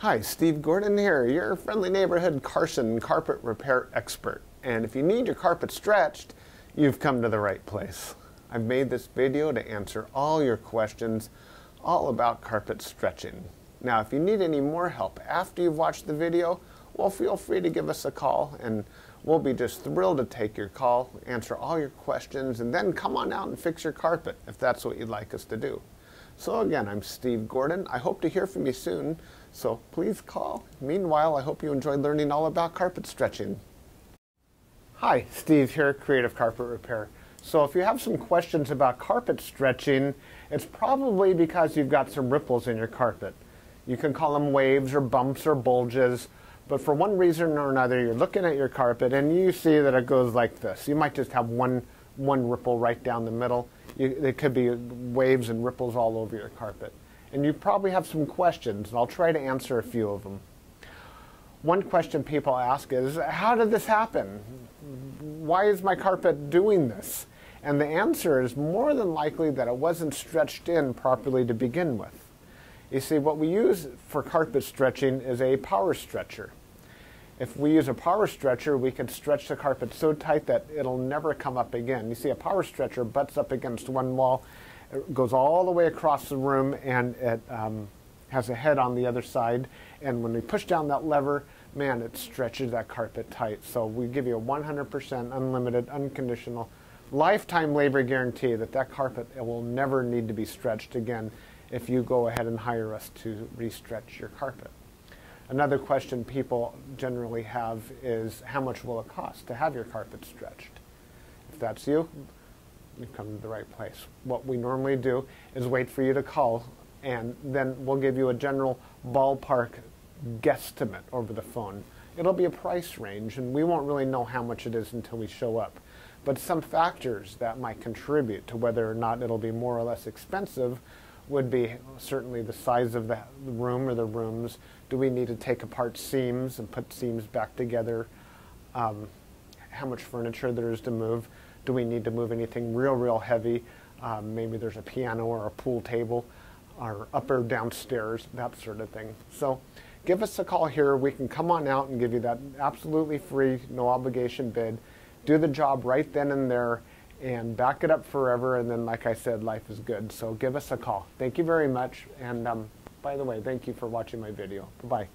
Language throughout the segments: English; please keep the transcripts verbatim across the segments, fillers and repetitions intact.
Hi, Steve Gordon here, your friendly neighborhood Carson carpet repair expert. And if you need your carpet stretched, you've come to the right place. I've made this video to answer all your questions all about carpet stretching. Now, if you need any more help after you've watched the video, well, feel free to give us a call and we'll be just thrilled to take your call, answer all your questions, and then come on out and fix your carpet if that's what you'd like us to do. So again, I'm Steve Gordon. I hope to hear from you soon, so please call. Meanwhile, I hope you enjoyed learning all about carpet stretching. Hi, Steve here, Creative Carpet Repair. So if you have some questions about carpet stretching, it's probably because you've got some ripples in your carpet. You can call them waves or bumps or bulges, but for one reason or another, you're looking at your carpet and you see that it goes like this. You might just have one, one ripple right down the middle. It could be waves and ripples all over your carpet. And you probably have some questions, and I'll try to answer a few of them. One question people ask is, how did this happen? Why is my carpet doing this? And the answer is more than likely that it wasn't stretched in properly to begin with. You see, what we use for carpet stretching is a power stretcher. If we use a power stretcher, we can stretch the carpet so tight that it'll never come up again. You see, a power stretcher butts up against one wall, it goes all the way across the room, and it um, has a head on the other side. And when we push down that lever, man, it stretches that carpet tight. So we give you a one hundred percent unlimited, unconditional, lifetime labor guarantee that that carpet it will never need to be stretched again if you go ahead and hire us to re-stretch your carpet. Another question people generally have is, how much will it cost to have your carpet stretched? If that's you, you've come to the right place. What we normally do is wait for you to call, and then we'll give you a general ballpark guesstimate over the phone. It'll be a price range, and we won't really know how much it is until we show up. But some factors that might contribute to whether or not it'll be more or less expensive would be certainly the size of the room or the rooms. Do we need to take apart seams and put seams back together? Um, how much furniture there is to move? Do we need to move anything real, real heavy? Um, maybe there's a piano or a pool table or up or downstairs, that sort of thing. So give us a call here. We can come on out and give you that absolutely free, no obligation bid. Do the job right then and there and back it up forever, and then, like I said, life is good. So give us a call. Thank you very much, and um, by the way, thank you for watching my video. Bye-bye.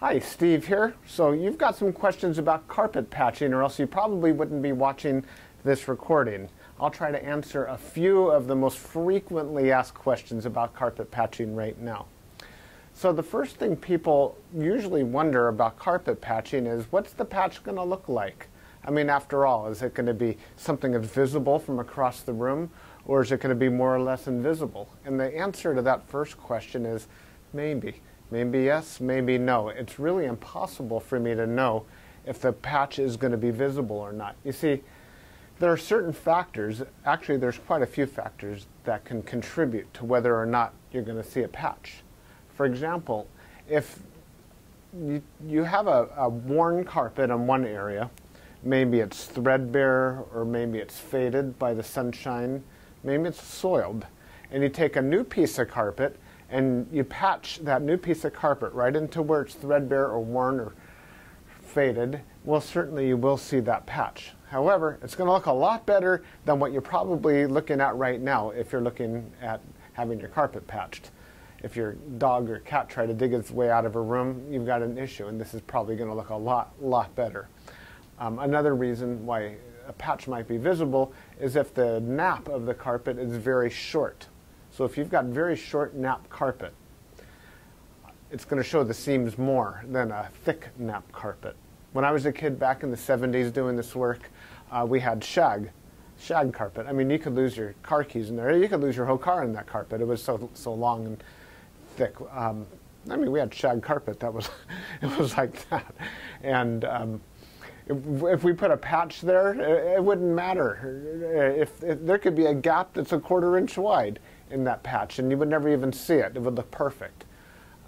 Hi, Steve here. So you've got some questions about carpet patching, or else you probably wouldn't be watching this recording. I'll try to answer a few of the most frequently asked questions about carpet patching right now. So the first thing people usually wonder about carpet patching is, what's the patch going to look like? I mean, after all, is it going to be something that's visible from across the room, or is it going to be more or less invisible? And the answer to that first question is maybe. Maybe yes, maybe no. It's really impossible for me to know if the patch is going to be visible or not. You see, there are certain factors, actually there's quite a few factors that can contribute to whether or not you're going to see a patch. For example, if you, you have a, a worn carpet in one area, maybe it's threadbare, or maybe it's faded by the sunshine, maybe it's soiled, and you take a new piece of carpet and you patch that new piece of carpet right into where it's threadbare or worn or faded, well, certainly you will see that patch. However, it's going to look a lot better than what you're probably looking at right now if you're looking at having your carpet patched. If your dog or cat tried to dig its way out of a room, you've got an issue, and this is probably going to look a lot, lot better. Um, another reason why a patch might be visible is if the nap of the carpet is very short. So if you've got very short nap carpet, it's going to show the seams more than a thick nap carpet. When I was a kid back in the seventies doing this work, uh, we had shag, shag carpet. I mean, you could lose your car keys in there. You could lose your whole car in that carpet. It was so, so long and thick. Um, I mean, we had shag carpet. That was, it was like that. And um, if, if we put a patch there, it, it wouldn't matter. If, if there could be a gap that's a quarter inch wide in that patch, and you would never even see it. It would look perfect.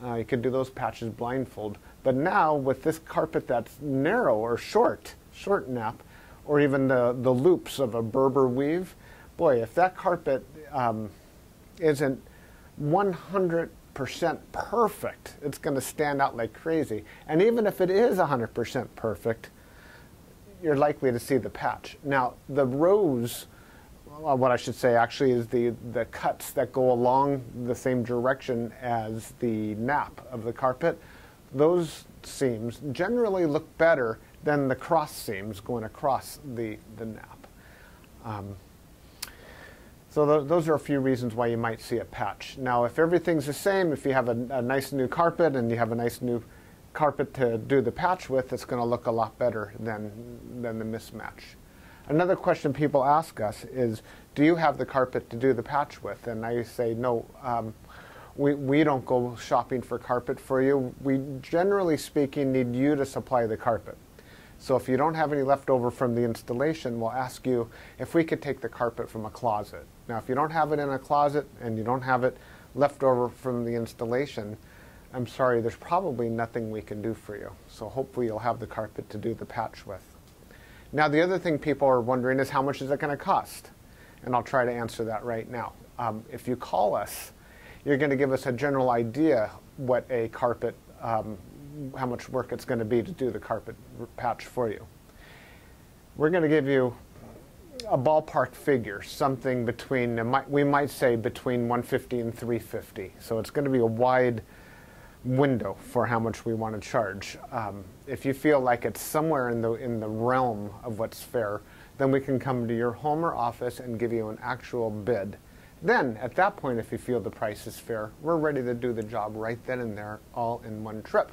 Uh, you could do those patches blindfold. But now with this carpet that's narrow or short, short nap, or even the, the loops of a Berber weave, boy, if that carpet um, isn't one hundred percent perfect, it's going to stand out like crazy. And even if it is one hundred percent perfect, you're likely to see the patch. Now, the rows, what I should say actually is the, the cuts that go along the same direction as the nap of the carpet, those seams generally look better than the cross seams going across the, the nap. Um, so th those are a few reasons why you might see a patch. Now if everything's the same, if you have a, a nice new carpet and you have a nice new carpet to do the patch with, it's going to look a lot better than, than the mismatch. Another question people ask us is, do you have the carpet to do the patch with? And I say, no, um, we, we don't go shopping for carpet for you. We, generally speaking, need you to supply the carpet. So if you don't have any left over from the installation, we'll ask you if we could take the carpet from a closet. Now, if you don't have it in a closet and you don't have it left over from the installation, I'm sorry, there's probably nothing we can do for you. So hopefully you'll have the carpet to do the patch with. Now the other thing people are wondering is how much is it going to cost? And I'll try to answer that right now. Um, if you call us, you're going to give us a general idea what a carpet, um, how much work it's going to be to do the carpet patch for you. We're going to give you a ballpark figure, something between, we might say between one fifty and three fifty. So it's going to be a wide window for how much we want to charge. Um, if you feel like it's somewhere in the in the realm of what's fair, then we can come to your home or office and give you an actual bid. Then at that point, if you feel the price is fair, we're ready to do the job right then and there, all in one trip.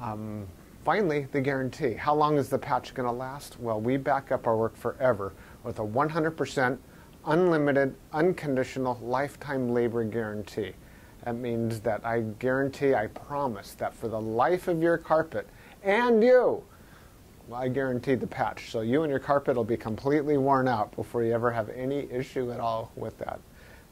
Um, finally, the guarantee. How long is the patch going to last? Well, we back up our work forever with a one hundred percent unlimited, unconditional lifetime labor guarantee. That means that I guarantee, I promise that for the life of your carpet and you, well, I guarantee the patch. So you and your carpet will be completely worn out before you ever have any issue at all with that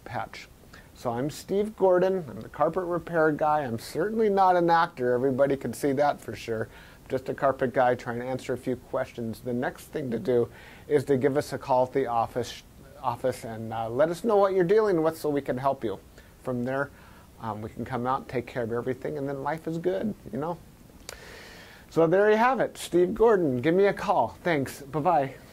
patch. So I'm Steve Gordon. I'm the carpet repair guy. I'm certainly not an actor. Everybody can see that for sure. I'm just a carpet guy trying to answer a few questions. The next thing to do is to give us a call at the office, office and uh, let us know what you're dealing with so we can help you. From there, Um, we can come out, take care of everything, and then life is good, you know? So there you have it. Steve Gordon, give me a call. Thanks. Bye-bye.